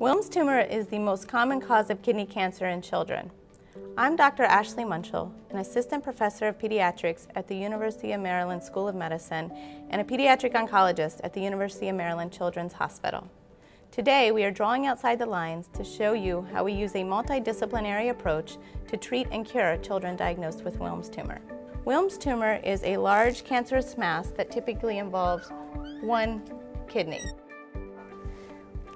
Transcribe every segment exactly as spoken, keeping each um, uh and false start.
Wilms tumor is the most common cause of kidney cancer in children. I'm Doctor Ashley Munchel, an assistant professor of pediatrics at the University of Maryland School of Medicine and a pediatric oncologist at the University of Maryland Children's Hospital. Today, we are drawing outside the lines to show you how we use a multidisciplinary approach to treat and cure children diagnosed with Wilms tumor. Wilms tumor is a large cancerous mass that typically involves one kidney.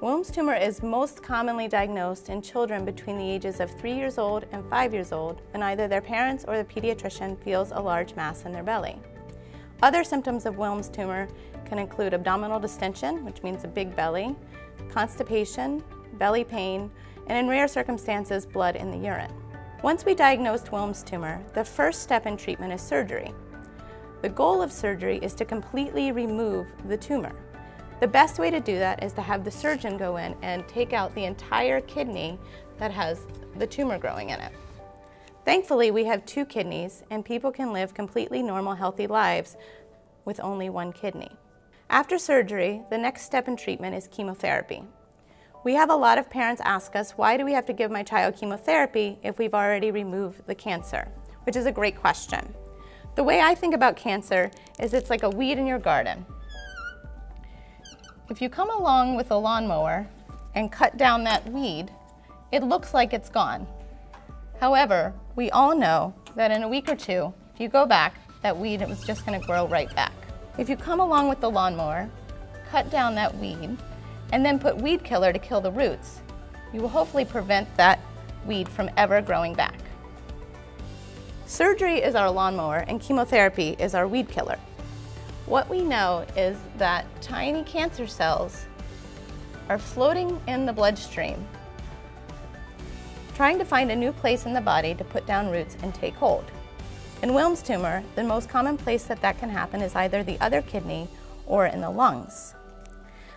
Wilms tumor is most commonly diagnosed in children between the ages of three years old and five years old when either their parents or the pediatrician feels a large mass in their belly. Other symptoms of Wilms tumor can include abdominal distension, which means a big belly, constipation, belly pain, and in rare circumstances, blood in the urine. Once we diagnosed Wilms tumor, the first step in treatment is surgery. The goal of surgery is to completely remove the tumor. The best way to do that is to have the surgeon go in and take out the entire kidney that has the tumor growing in it. Thankfully, we have two kidneys, and people can live completely normal, healthy lives with only one kidney. After surgery, the next step in treatment is chemotherapy. We have a lot of parents ask us, why do we have to give my child chemotherapy if we've already removed the cancer? Which is a great question. The way I think about cancer is it's like a weed in your garden. If you come along with a lawnmower and cut down that weed, it looks like it's gone. However, we all know that in a week or two, if you go back, that weed was just going to grow right back. If you come along with the lawnmower, cut down that weed, and then put weed killer to kill the roots, you will hopefully prevent that weed from ever growing back. Surgery is our lawnmower and chemotherapy is our weed killer. What we know is that tiny cancer cells are floating in the bloodstream, trying to find a new place in the body to put down roots and take hold. In Wilms tumor, the most common place that that can happen is either the other kidney or in the lungs.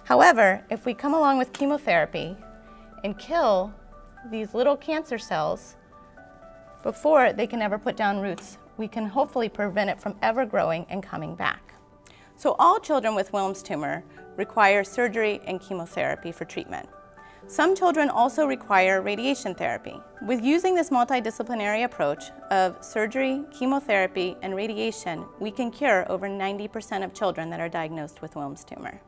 However, if we come along with chemotherapy and kill these little cancer cells before they can ever put down roots, we can hopefully prevent it from ever growing and coming back. So all children with Wilms tumor require surgery and chemotherapy for treatment. Some children also require radiation therapy. With using this multidisciplinary approach of surgery, chemotherapy, and radiation, we can cure over ninety percent of children that are diagnosed with Wilms tumor.